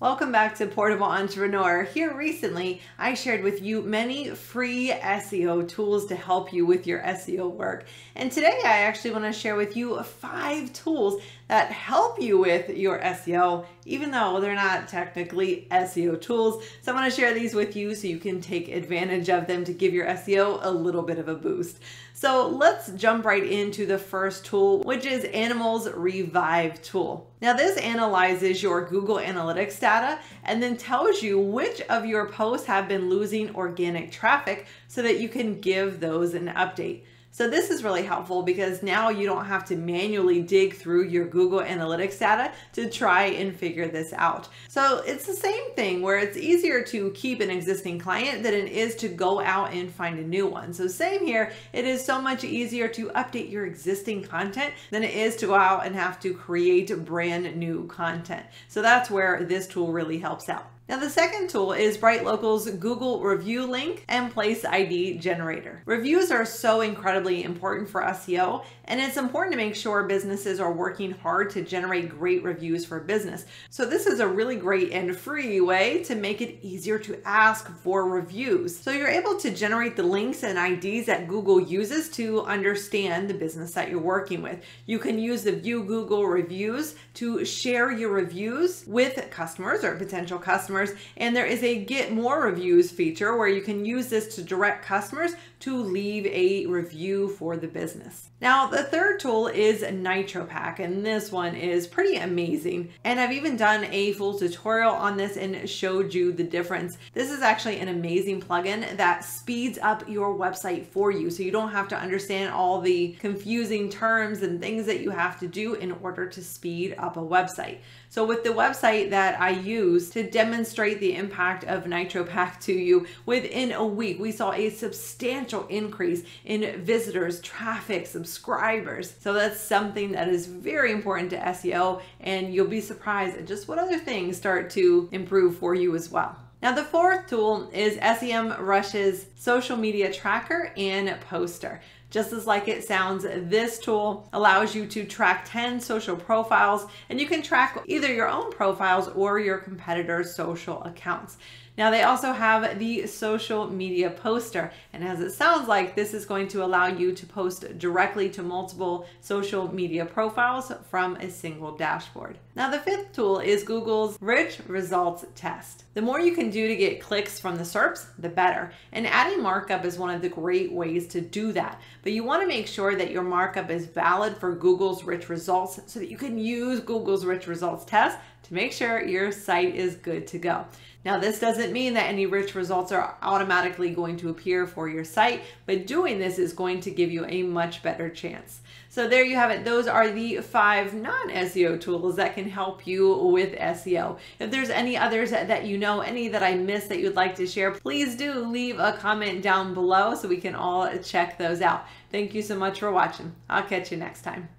Welcome back to Portable Entrepreneur. Here recently, I shared with you many free SEO tools to help you with your SEO work. And today I actually want to share with you 5 tools that help you with your SEO, even though they're not technically SEO tools. So I'm going to share these with you so you can take advantage of them to give your SEO a little bit of a boost. So let's jump right into the first tool, which is Animalz Revive tool. Now this analyzes your Google Analytics data and then tells you which of your posts have been losing organic traffic so that you can give those an update. So this is really helpful because now you don't have to manually dig through your Google Analytics data to try and figure this out. So it's the same thing where it's easier to keep an existing client than it is to go out and find a new one. So same here, it is so much easier to update your existing content than it is to go out and have to create brand new content. So that's where this tool really helps out. Now the second tool is Bright Local's Google Review Link and Place ID Generator. Reviews are so incredibly important for SEO, and it's important to make sure businesses are working hard to generate great reviews for business. So this is a really great and free way to make it easier to ask for reviews. So you're able to generate the links and IDs that Google uses to understand the business that you're working with. You can use the View Google Reviews to share your reviews with customers or potential customers. And there is a Get More Reviews feature where you can use this to direct customers to leave a review for the business. Now, the third tool is NitroPack, and this one is pretty amazing. And I've even done a full tutorial on this and showed you the difference. This is actually an amazing plugin that speeds up your website for you, so you don't have to understand all the confusing terms and things that you have to do in order to speed up a website. So with the website that I use to demonstrate the impact of NitroPack to you, within a week, we saw a substantial increase in visitors, traffic, subscribers. So that's something that is very important to SEO, and you'll be surprised at just what other things start to improve for you as well. Now the fourth tool is SEMrush's Social Media Tracker and Poster. Just as like it sounds, this tool allows you to track 10 social profiles, and you can track either your own profiles or your competitors' social accounts. Now they also have the Social Media Poster, and as it sounds like, this is going to allow you to post directly to multiple social media profiles from a single dashboard. Now the fifth tool is Google's Rich Results Test. The more you can do to get clicks from the SERPs, the better. And adding markup is one of the great ways to do that. But you want to make sure that your markup is valid for Google's Rich Results so that you can use Google's Rich Results Test to make sure your site is good to go. Now, this doesn't mean that any rich results are automatically going to appear for your site, but doing this is going to give you a much better chance. So there you have it. Those are the 5 non-SEO tools that can help you with SEO. If there's any others that you know, any that I missed that you'd like to share, please do leave a comment down below so we can all check those out. Thank you so much for watching. I'll catch you next time.